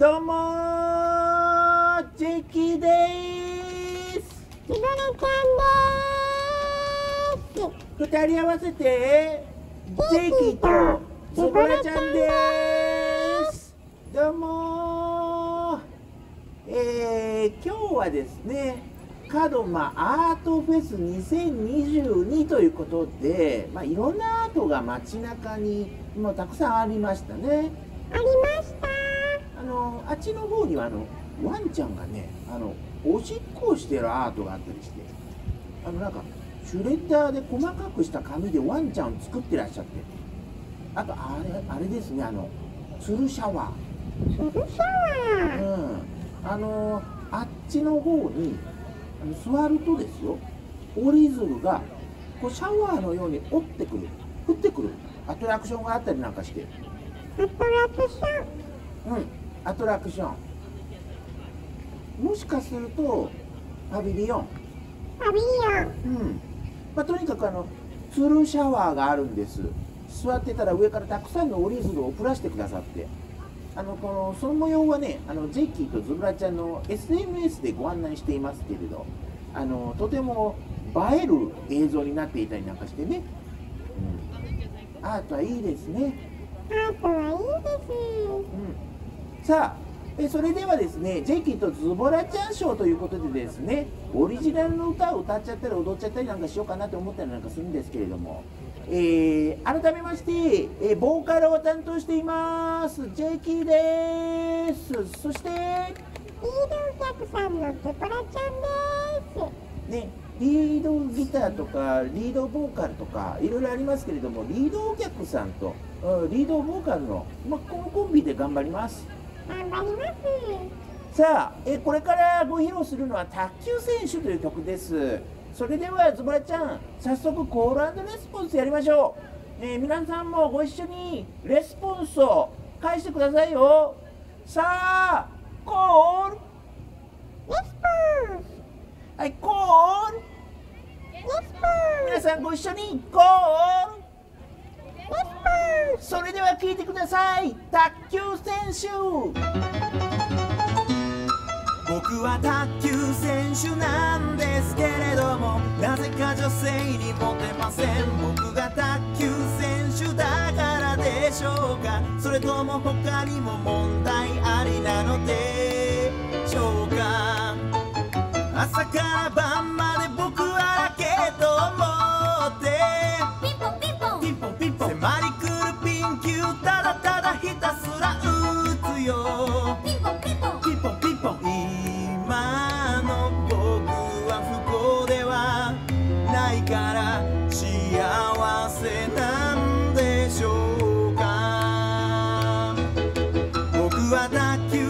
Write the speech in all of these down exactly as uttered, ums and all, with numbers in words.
どうもー、ジェキでーす。ひばらちゃんでーす。ふたり合わせてジェキとひばらちゃんでーす。どうもー、えー、今日はですね、門真アートフェスにせんにじゅうにということで、まあ、いろんなアートが街中にもうたくさんありましたね。ありました。あのあっちの方にはあのワンちゃんがね、あのおしっこをしてるアートがあったりして、あのなんかシュレッダーで細かくした紙でワンちゃんを作ってらっしゃって、あとあれあれですね、あのツルシャワー。ツルシャワー。うん。あのあっちの方に座るとですよ、折り鶴がこうシャワーのように折ってくる、降ってくるアトラクションがあったりなんかして。アトラクション。うん。アトラクション、もしかするとパビリオン、パビリオン、うん、まあ、とにかくあのツルシャワーがあるんです。座ってたら上からたくさんの折り鶴を降らしてくださって、あのこのその模様はね、あのジェキとズブラちゃんの エスエヌエス でご案内していますけれど、あのとても映える映像になっていたりなんかしてね、うん、アートはいいですね。アートはいいです、うん。さあ、それではですね、ジェキとズボラちゃんショーということでですね、オリジナルの歌を歌っちゃったり踊っちゃったりなんかしようかなと思ったりなんかするんですけれども、えー、改めまして、えー、ボーカルを担当していますジェキです。そしてリードお客さんのズボラちゃんです、ね、リードギターとかリードボーカルとかいろいろありますけれども、リードお客さんとリードボーカルの、まあ、このコンビで頑張ります。頑張ります。さあ、えこれからご披露するのは卓球選手という曲です。それではズボラちゃん、早速コール&レスポンスやりましょう、えー、皆さんもご一緒にレスポンスを返してくださいよ。さあ、コールレスポンス。はい、コールレスポンス。皆さんご一緒にコールレスポンス。それでは聴いてください、卓球選手。僕は卓球選手なんですけれども、なぜか女性にモテません。僕が卓球選手だからでしょうか、それとも他にも問題ありなのでしょうか。朝から晩まで僕はラケットを持ってピポピポピポピポ迫り来るピン球、ただただひたすら打つよ、ピポピポピポピポ。今の僕は不幸ではないから幸せなんでしょうか。僕は卓球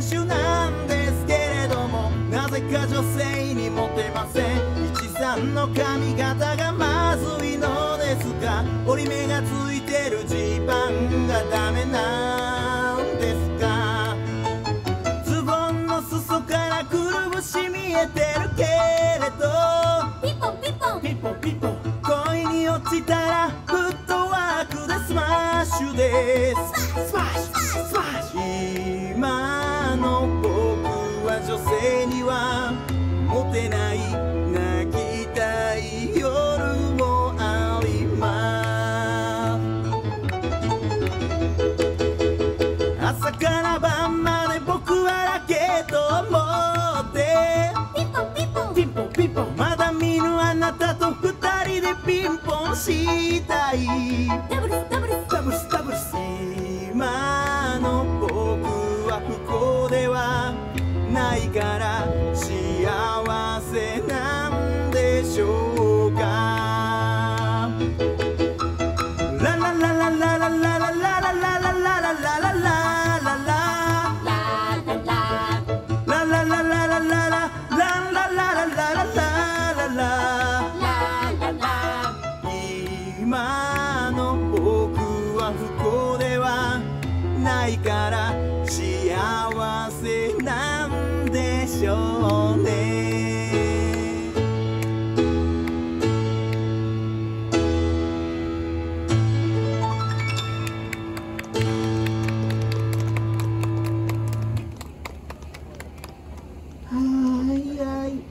選手なんですけれども、なぜか女性にモテません。一さんの髪型がまずいのですが、折り目がついてるジーパンがダメなんですか。ズボンの裾からくるぶし見えてるけれど、ピポピポピポピポ。恋に落ちたらフットワークでスマッシュです、スマッシュスマッシュ。今の僕は女性にはモテない、泣きたい夜もあります。朝から晩まで僕はラケットを持ってピポピポピポピポ。まだ見ぬあなたと二人でピンポンしたい、ダブルスダブルスダブルスダブルス。今の僕は不幸ではないから幸せなんでしょうか。ラララララララララララララララララ。今の僕は不幸ではないから幸せなんでしょうね。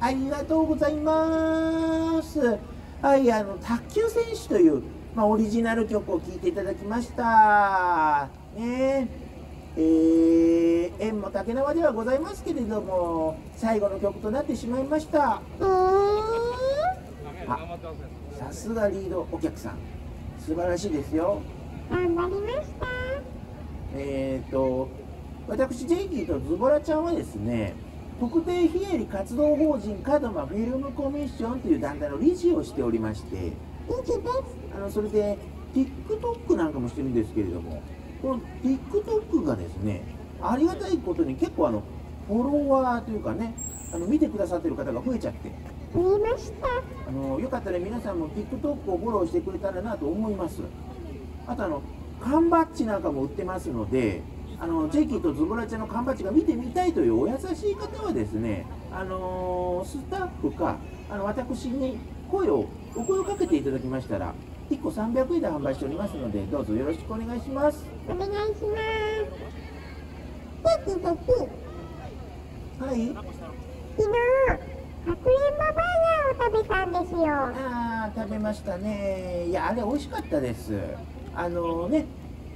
ありがとうございます。はい、あの卓球選手という、まあ、オリジナル曲を聴いていただきました。ねえー、縁も竹縄ではございますけれども、最後の曲となってしまいました。さすがリードお客さん、素晴らしいですよ。頑張りました。えっと、私ジェイキーとズボラちゃんはですね、特定非営利活動法人カドマフィルムコミッションという団体の理事をしておりまして、あのそれで ティックトック なんかもしてるんですけれども、この ティックトック がですね、ありがたいことに結構あのフォロワーというかね、あの見てくださってる方が増えちゃって、増えました。あのよかったら皆さんも ティックトック をフォローしてくれたらなと思います。あとあの缶バッジなんかも売ってますので、あのジェイキーとズボラちゃんの缶バッジが見てみたいというお優しい方はですね、あのー、スタッフかあの私に声をお声をかけていただきましたら、いっこさんびゃくえんで販売しておりますので、どうぞよろしくお願いします。お願いします。ジェイキーとズ、はい、昨日かくれんぼバーガーを食べたんですよ。ああ、食べましたね。いや、あれ美味しかったです。あのー、ね、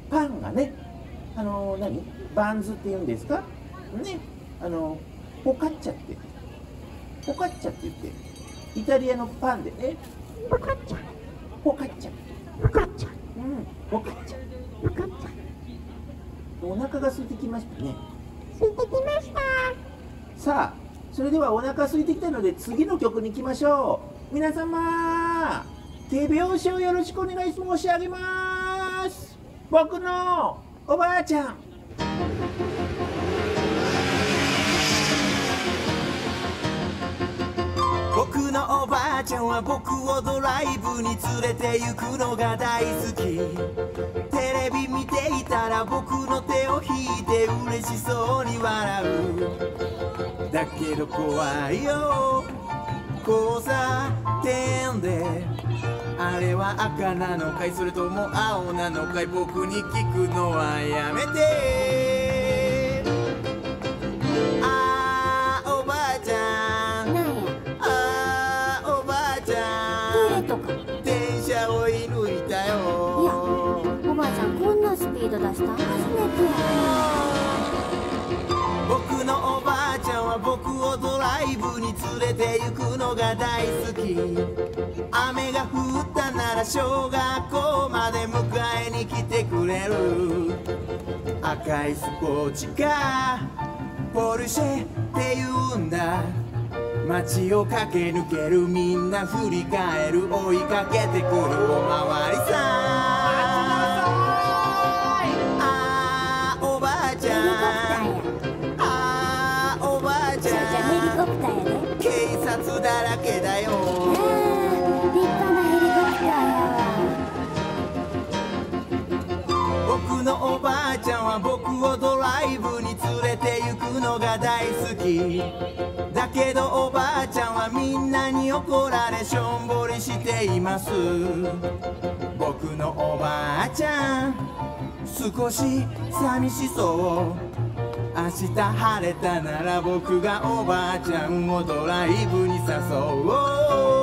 パンがね、あの何バンズっていうんですかね、あのポカッチャってポカッチャって言って、イタリアのパンでね、ポカッチャポカッチャポカッチャ、うん、ポカッチャポカッチャ。お腹が空いてきましたね。空いてきました。さあ、それではお腹空いてきたので次の曲に行きましょう。皆様、手拍子をよろしくお願い申し上げます。僕のおばあちゃん。僕のおばあちゃんは僕をドライブに連れて行くのが大好き。テレビ見ていたら僕の手を引いて嬉しそうに笑う。だけど怖いよ、交差点で。あれは赤なのかい、それとも青なのかい、僕に聞くのはやめて。あーおばあちゃん、あーおばあちゃん、電車を射抜いたよ。いや、おばあちゃんこんなスピード出したの初めて。僕のおばあちゃんは僕をドライブに連れて行くのが大好き。雨が降ったなら小学校まで迎えに来てくれる。赤いスポーツカーポルシェって言うんだ。街を駆け抜ける、みんな振り返る、追いかけてくるおまわりさん。あーおばあちゃん、あーおばあちゃん、警察だらけだよ。僕のおばあちゃんは僕をドライブに連れて行くのが大好き。だけどおばあちゃんはみんなに怒られ、しょんぼりしています。僕のおばあちゃん少し寂しそう。明日晴れたなら僕がおばあちゃんをドライブに誘おう。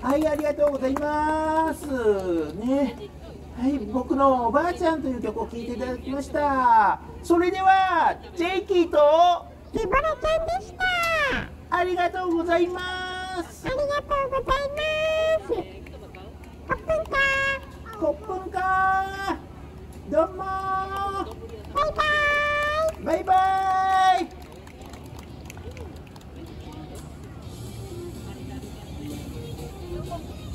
はい、ありがとうございますね。はい、僕のおばあちゃんという曲を聴いていただきました。それではジェイキーとズボラちゃんでした。ありがとうございます。ありがとうございます。コップンカー。コップンカー。どうもー。バイバイ。バイバイ。Thank you.